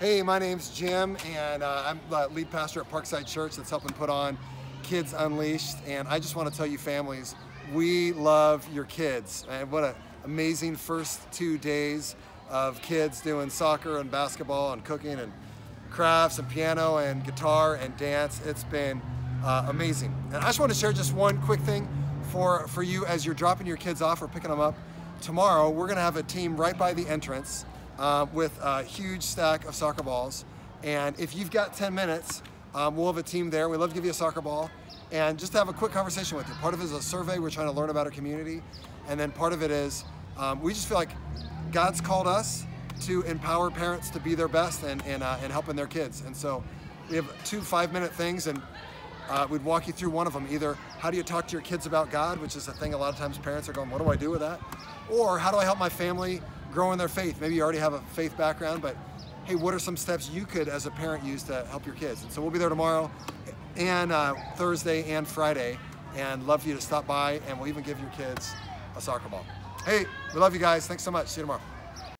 Hey, my name's Jim, and I'm the lead pastor at Parkside Church that's helping put on Kids Unleashed. And I just want to tell you families, we love your kids. And what an amazing first 2 days of kids doing soccer and basketball and cooking and crafts and piano and guitar and dance. It's been amazing. And I just want to share just one quick thing for you as you're dropping your kids off or picking them up. Tomorrow, we're going to have a team right by the entrance with a huge stack of soccer balls. And if you've got 10 minutes, we'll have a team there. We'd love to give you a soccer ball and just have a quick conversation with you. Part of it is a survey. We're trying to learn about our community. And then part of it is we just feel like God's called us to empower parents to be their best and helping their kids. And so we have 2 5-minute things, and we'd walk you through one of them. Either how do you talk to your kids about God, which is a thing a lot of times parents are going, what do I do with that? Or how do I help my family grow in their faith? Maybe you already have a faith background, but hey, what are some steps you could as a parent use to help your kids? And so we'll be there tomorrow and Thursday and Friday, and love for you to stop by, and we'll even give your kids a soccer ball. Hey, we love you guys. Thanks so much. See you tomorrow.